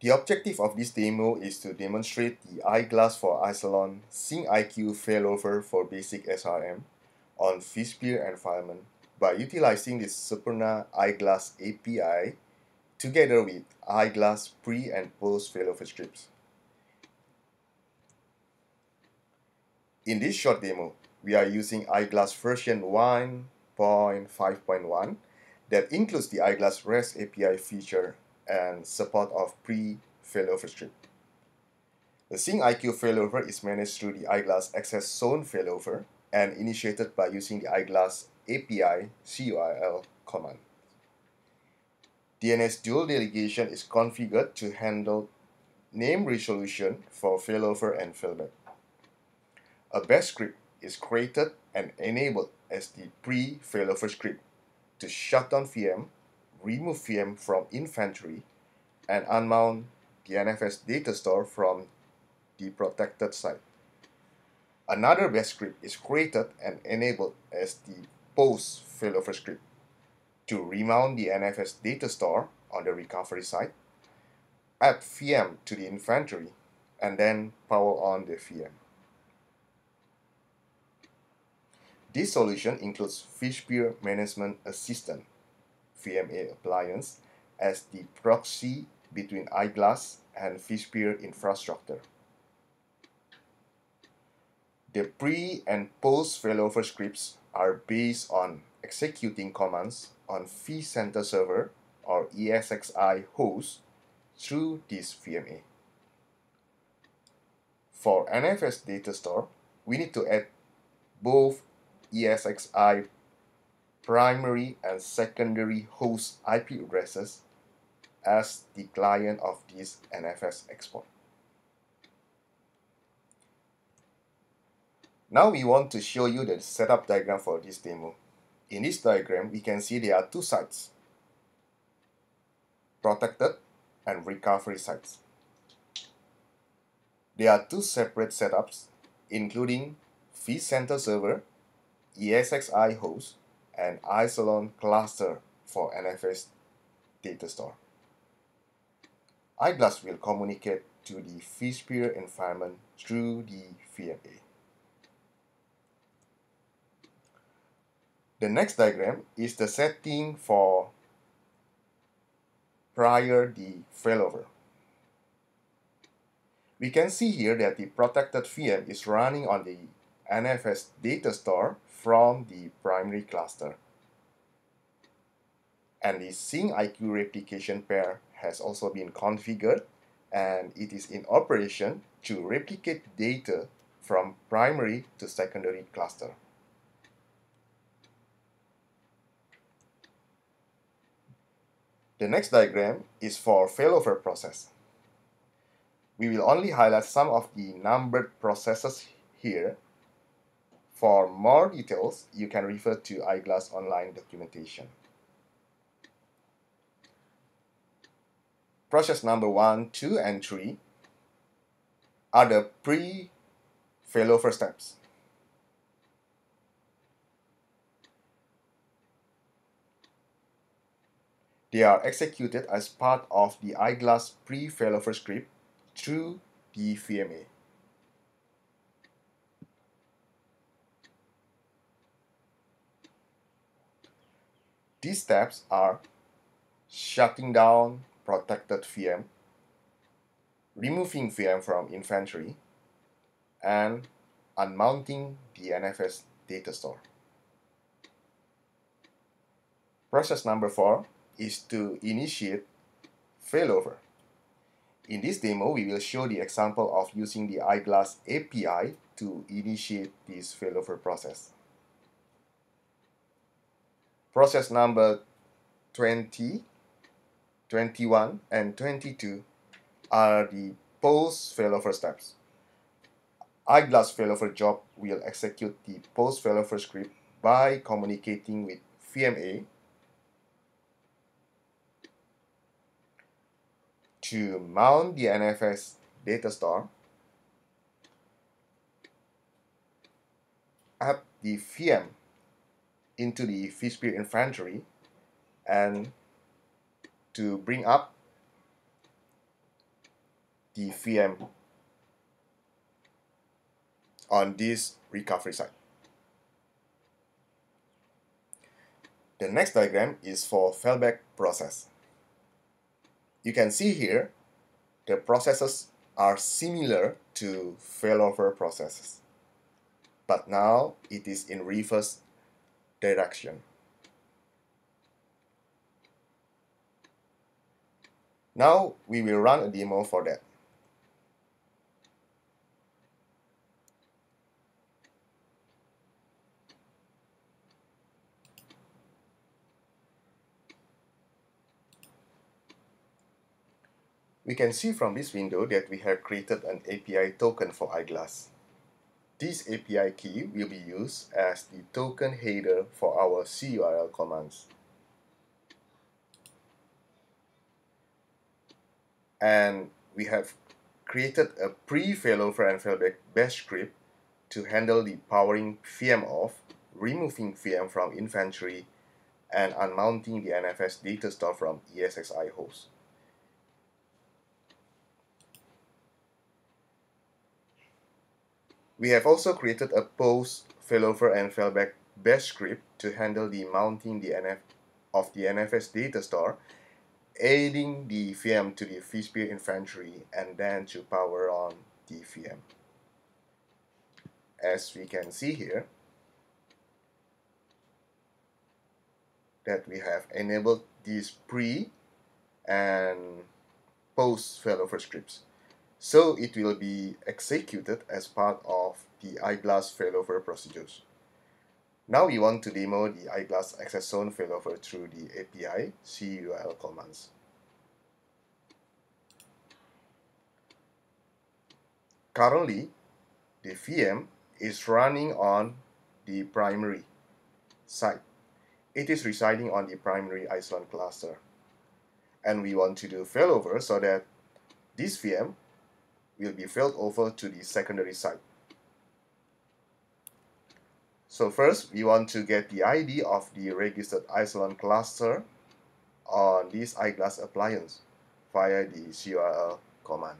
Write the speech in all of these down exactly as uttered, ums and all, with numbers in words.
The objective of this demo is to demonstrate the eyeglass for Isilon SyncIQ failover for basic S R M on vSphere environment by utilizing the Superna Eyeglass A P I together with eyeglass pre and post failover scripts. In this short demo, we are using eyeglass version one point five point one that includes the eyeglass REST A P I feature and support of pre-failover script. The SyncIQ failover is managed through the eyeglass access zone failover and initiated by using the eyeglass A P I curl command. D N S dual delegation is configured to handle name resolution for failover and failback. A batch script is created and enabled as the pre-failover script to shut down V M, remove V M from inventory, and unmount the N F S data store from the protected site. Another batch script is created and enabled as the post failover script to remount the N F S data store on the recovery site, add V M to the inventory, and then power on the V M. This solution includes vSphere Management Assistant V M A appliance as the proxy between eyeglass and vSphere infrastructure. The pre and post failover scripts are based on executing commands on vCenter server or E S X i host through this V M A. For N F S data store, we need to add both E S X i primary and secondary host I P addresses as the client of this N F S export. Now we want to show you the setup diagram for this demo. In this diagram, we can see there are two sites, protected and recovery sites. There are two separate setups, including vCenter server, E S X i host, and Isilon cluster for N F S data store. Eyeglass will communicate to the vSphere environment through the V M A. The next diagram is the setting for prior the failover. We can see here that the protected V M is running on the N F S data store from the primary cluster, and the SyncIQ replication pair has also been configured, and it is in operation to replicate data from primary to secondary cluster. The next diagram is for failover process. We will only highlight some of the numbered processes here. For more details, you can refer to Eyeglass online documentation. Process number one, two, and three are the pre-failover steps. They are executed as part of the Eyeglass pre-failover script through the V M A. These steps are shutting down protected V M, removing V M from inventory, and unmounting the N F S data store. Process number four is to initiate failover. In this demo, we will show the example of using the Eyeglass A P I to initiate this failover process. Process number twenty, twenty-one, and twenty-two are the post failover steps. Eyeglass failover job will execute the post failover script by communicating with V M A to mount the N F S data store, add the V M into the vSphere inventory, and to bring up the V M on this recovery side. The next diagram is for failback process. You can see here the processes are similar to failover processes, but now it is in reverse direction. Now we will run a demo for that. We can see from this window that we have created an A P I token for Eyeglass. This A P I key will be used as the token header for our C U R L commands. And we have created a pre-failover and failback bash script to handle the powering V M off, removing V M from inventory, and unmounting the N F S data store from E S X i host. We have also created a post-failover and failback bash script to handle the mounting the N F of the N F S data store, adding the V M to the vSphere inventory, and then to power on the V M. As we can see here, that we have enabled these pre and post-failover scripts. So it will be executed as part of the Eyeglass failover procedures. Now we want to demo the Eyeglass access zone failover through the A P I C U R L commands. Currently, the V M is running on the primary site. It is residing on the primary Isilon cluster. And we want to do failover so that this V M will be failed over to the secondary side. So first, we want to get the I D of the registered Isilon cluster on this Eyeglass appliance via the C U R L command.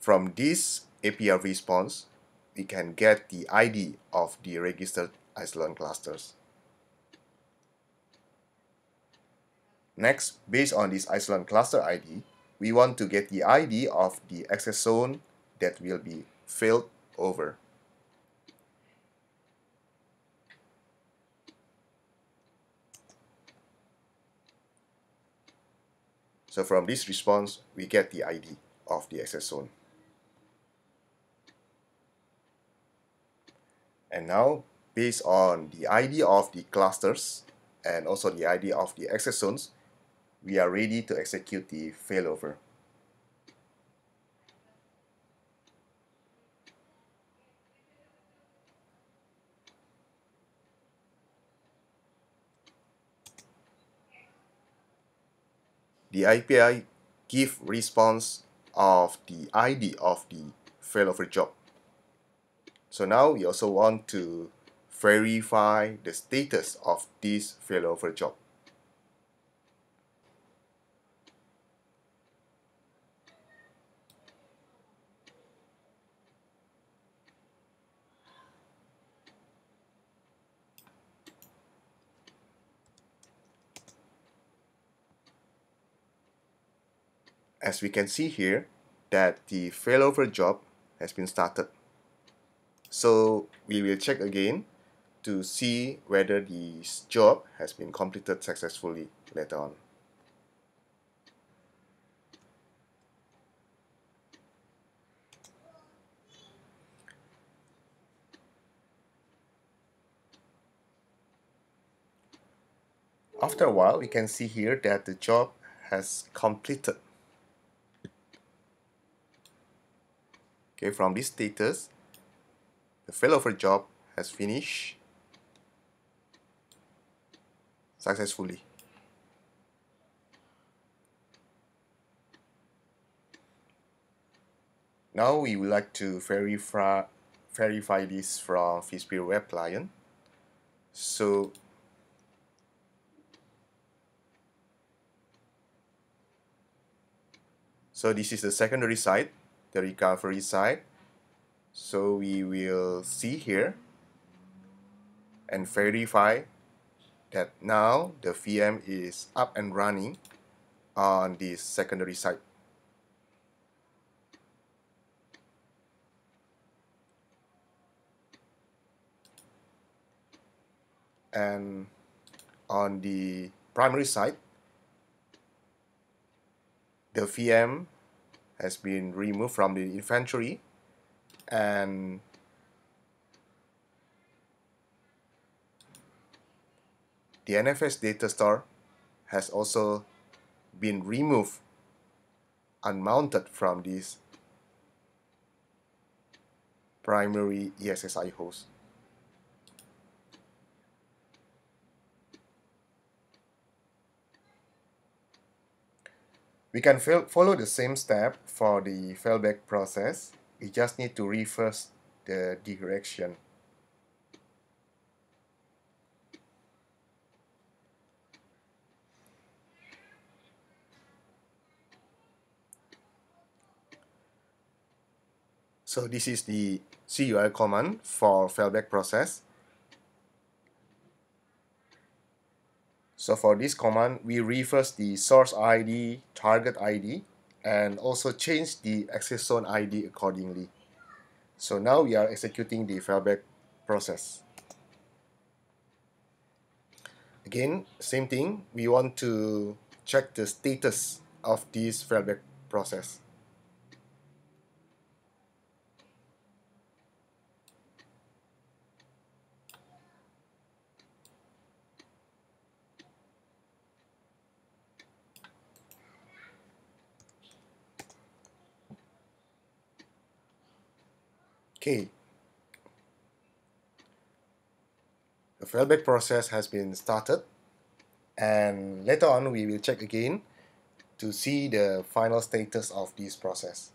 From this A P I response, we can get the I D of the registered Isilon clusters. Next, based on this Isilon cluster I D, we want to get the I D of the access zone that will be failed over. So from this response, we get the I D of the access zone. And now, based on the I D of the clusters and also the I D of the access zones, we are ready to execute the failover. The A P I gives response of the I D of the failover job. So now we also want to verify the status of this failover job. As we can see here, that the failover job has been started. So we will check again to see whether this job has been completed successfully later on. After a while, we can see here that the job has completed. Okay, from this status, the failover job has finished successfully. Now we would like to verify, verify this from vSphere web client. So So this is the secondary side, the recovery side. So we will see here and verify that now the V M is up and running on this secondary side. And on the primary side, the V M has been removed from the inventory and the N F S data store has also been removed, unmounted from this primary E S X i host. We can follow the same step for the failback process. We just need to reverse the direction. So this is the C U R L command for failback process. So for this command, we reverse the source I D, target I D, and also change the access zone I D accordingly. So now we are executing the failback process. Again, same thing, we want to check the status of this failback process. Okay, the failback process has been started, and later on we will check again to see the final status of this process.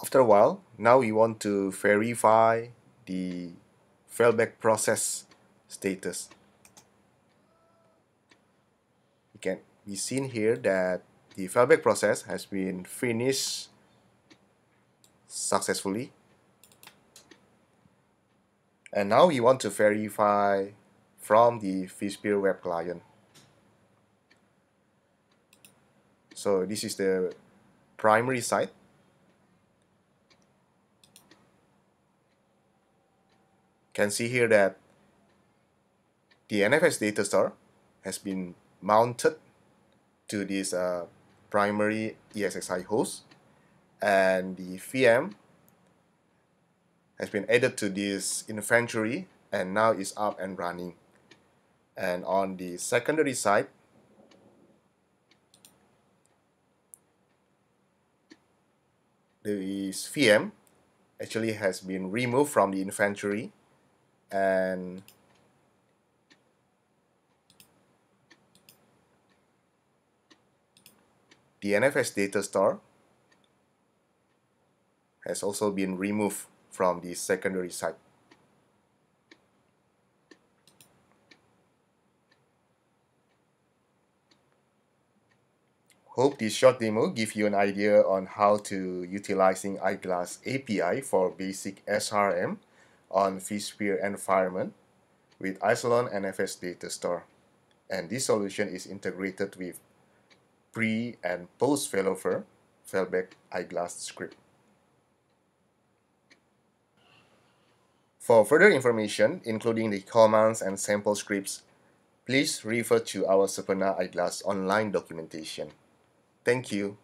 After a while, now we want to verify the failback process status. You can be seen here that the failback process has been finished successfully. And now we want to verify from the vSphere web client. So this is the primary side. Can see here that the N F S data store has been mounted to this uh, primary E S X i host, and the V M has been added to this inventory and now is up and running. And on the secondary side, this V M actually has been removed from the inventory and the N F S data store has also been removed from the secondary side. Hope this short demo gives you an idea on how to utilizing Eyeglass A P I for basic S R M on vSphere environment with Isilon N F S data store. And this solution is integrated with pre and post failover failback Eyeglass script. For further information, including the commands and sample scripts, please refer to our Superna Eyeglass online documentation. Thank you.